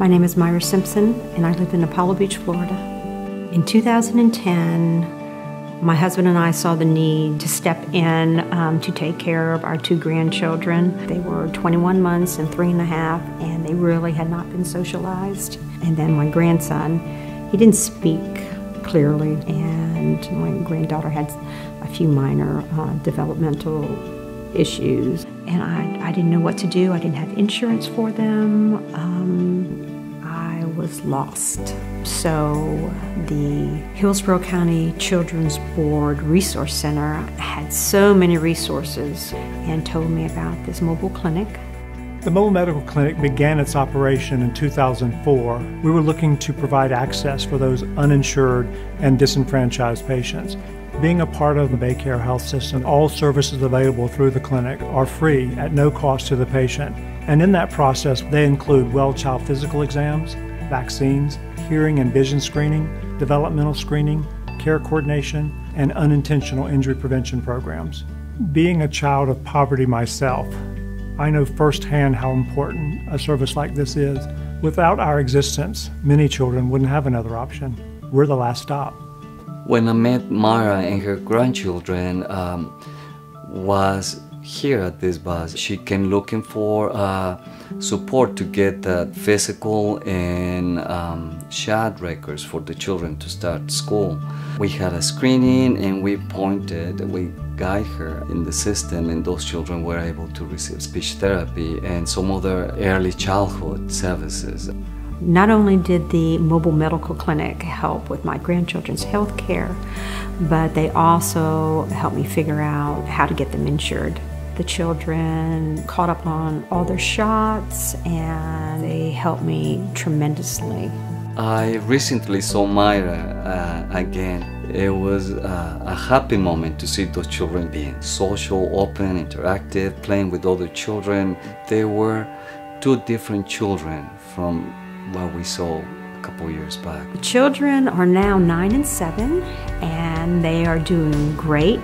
My name is Myra Simpson, and I live in Apollo Beach, Florida. In 2010, my husband and I saw the need to step in to take care of our two grandchildren. They were 21 months and 3 and a half, and they really had not been socialized. And then my grandson, he didn't speak clearly, and my granddaughter had a few minor developmental issues. And I didn't know what to do. I didn't have insurance for them. I was lost. So the Hillsborough County Children's Board Resource Center had so many resources and told me about this mobile clinic. The mobile medical clinic began its operation in 2004. We were looking to provide access for those uninsured and disenfranchised patients. Being a part of the BayCare Health System, all services available through the clinic are free at no cost to the patient. And in that process, they include well child physical exams, vaccines, hearing and vision screening, developmental screening, care coordination, and unintentional injury prevention programs. Being a child of poverty myself, I know firsthand how important a service like this is. Without our existence, many children wouldn't have another option. We're the last stop. When I met Myra and her grandchildren was here at this bus, she came looking for support to get physical and shot records for the children to start school. We had a screening and we guide her in the system, and those children were able to receive speech therapy and some other early childhood services. Not only did the mobile medical clinic help with my grandchildren's health care, but they also helped me figure out how to get them insured. The children caught up on all their shots, and they helped me tremendously. I recently saw Myra again. It was a happy moment to see those children being social, open, interactive, playing with other children. They were two different children from what we saw a couple years back. The children are now 9 and 7, and they are doing great.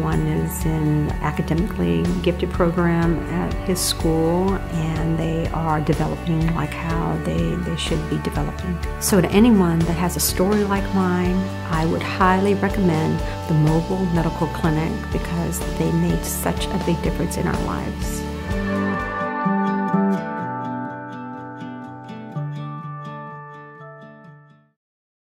One is in academically gifted program at his school, and they are developing like how they should be developing. So to anyone that has a story like mine, I would highly recommend the mobile medical clinic because they made such a big difference in our lives.